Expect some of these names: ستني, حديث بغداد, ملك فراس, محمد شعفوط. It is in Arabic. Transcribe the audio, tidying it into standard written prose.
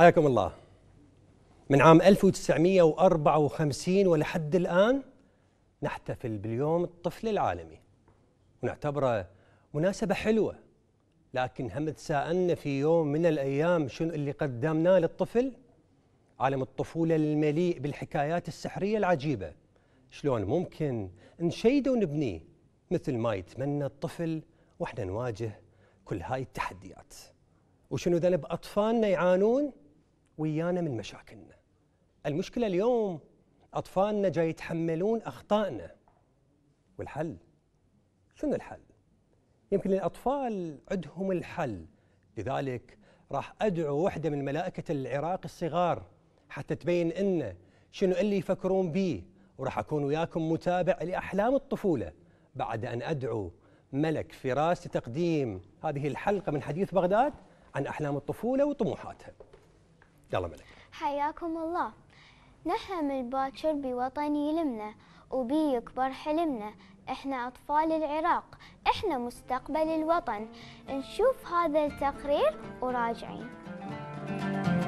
حياكم الله. من عام 1954 ولحد الآن نحتفل باليوم الطفل العالمي، ونعتبره مناسبة حلوة، لكن هم تساءلنا في يوم من الأيام شنو اللي قدمناه للطفل؟ عالم الطفولة المليء بالحكايات السحرية العجيبة، شلون ممكن نشيده ونبنيه مثل ما يتمنى الطفل واحنا نواجه كل هاي التحديات؟ وشنو ذنب أطفالنا يعانون ويانا من مشاكلنا؟ المشكلة اليوم أطفالنا جاي يتحملون أخطائنا، والحل شنو الحل؟ يمكن الأطفال عندهم الحل، لذلك راح أدعو وحدة من ملائكة العراق الصغار حتى تبين إن شنو اللي يفكرون بيه، وراح أكون وياكم متابع لأحلام الطفولة بعد أن أدعو ملك فراس لتقديم هذه الحلقة من حديث بغداد عن أحلام الطفولة وطموحاتها. يلا ملك. حياكم الله. نحلم الباكر بوطن يلمنا، وبي يكبر حلمنا. احنا أطفال العراق، احنا مستقبل الوطن. نشوف هذا التقرير وراجعين.